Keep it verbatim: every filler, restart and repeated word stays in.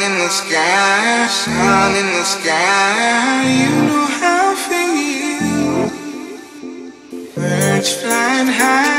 sun in the sky, sun in the sky, you know how I feel. Birds flying high.